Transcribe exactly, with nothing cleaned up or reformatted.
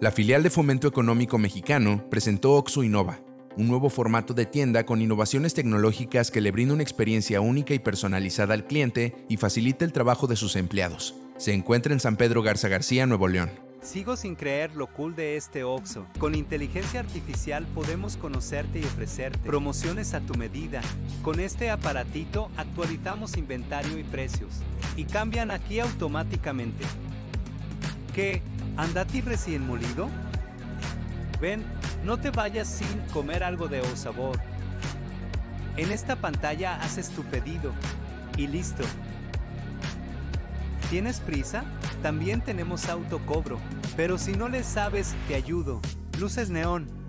La filial de Fomento Económico Mexicano presentó OXXO Innova, un nuevo formato de tienda con innovaciones tecnológicas que le brinda una experiencia única y personalizada al cliente y facilita el trabajo de sus empleados. Se encuentra en San Pedro Garza García, Nuevo León. Sigo sin creer lo cool de este OXXO. Con inteligencia artificial podemos conocerte y ofrecerte promociones a tu medida. Con este aparatito actualizamos inventario y precios, y cambian aquí automáticamente. ¿Qué? ¿Andati recién molido? Ven, no te vayas sin comer algo de O Sabor. En esta pantalla haces tu pedido, y listo. ¿Tienes prisa? También tenemos autocobro, pero si no le sabes, te ayudo. Luces neón.